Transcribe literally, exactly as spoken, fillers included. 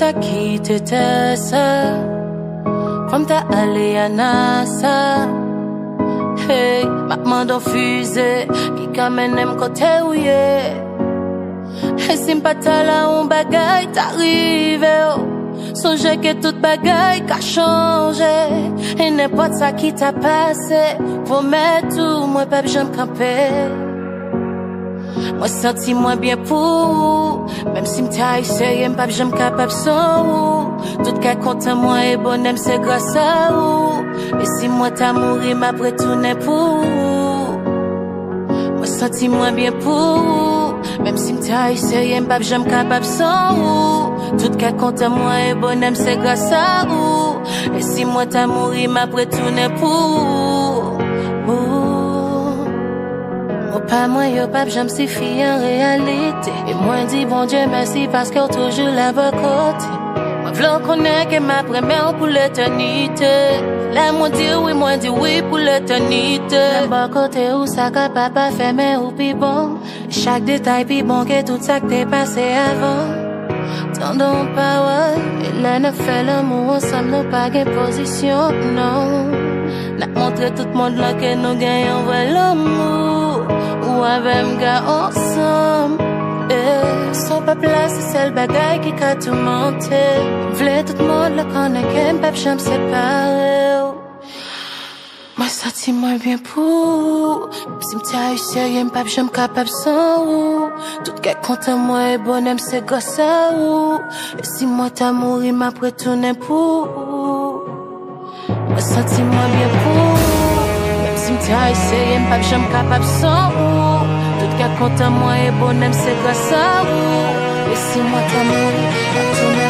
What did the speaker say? t'as quitté tes sœurs, comme t'as allé à NASA. Hey, maman dans fusée, qui kamène même côté ouye. Et si m'pas t'as là un bagay t'arrive, songez que toute bagaille qu'a changé. Et n'importe ça qui t'a passé, promets tout, moi pas j'aime camper. Moi senti moins bien pour, même si m'ta essayé, m'pas j'aime capable sans ou. Tout qu'est content moi et bonhomme c'est grâce à ou. Et si moi t'a mouru, m'a retourné pour. Moi senti moins bien pour, même si m'ta essayé, m'pas j'aime capable sans ou. Tout qu'est content moi et bonhomme c'est grâce à vous. Et si moi t'as mouru, m'a retourné pour. Oh, pas moi, yo, pas j'aime si fille en réalité. Et moi dis bon Dieu merci parce qu'on toujours là bas côté. Moi v'l'en connaît que ma première pour l'éternité. Là moi dis oui, moi dis oui pour l'éternité. Là bas côté où ça qu'a papa fait mais ou pis bon. Chaque détail pis bon que tout ça que t'es passé avant. Tendons parole, et là n'a fait l'amour ensemble, n'a pas de position, non. N'a montré tout le monde là que nous gagnons, ouais, l'amour. Ou avec un gars ensemble, eh. Son peuple là, c'est celle bagaille qui a tout monté. V'lait tout le monde là qu'on a qu'un pape, j'aime séparer. Moi, senti moins bien pour. Si m'ta essayé, m'pap, j'aime capable sans ou. Tout qu'est content, moi, et bonhomme, c'est gosse à ou. Et si moi t'as mouru, m'a retourné pour. Moi, senti moins bien pour. Même si m'ta essayé, m'pap, j'aime capable sans ou. Tout qu'est content, moi, et bonhomme, c'est gosse à ou. Et si moi t'as mouru, m'a retourné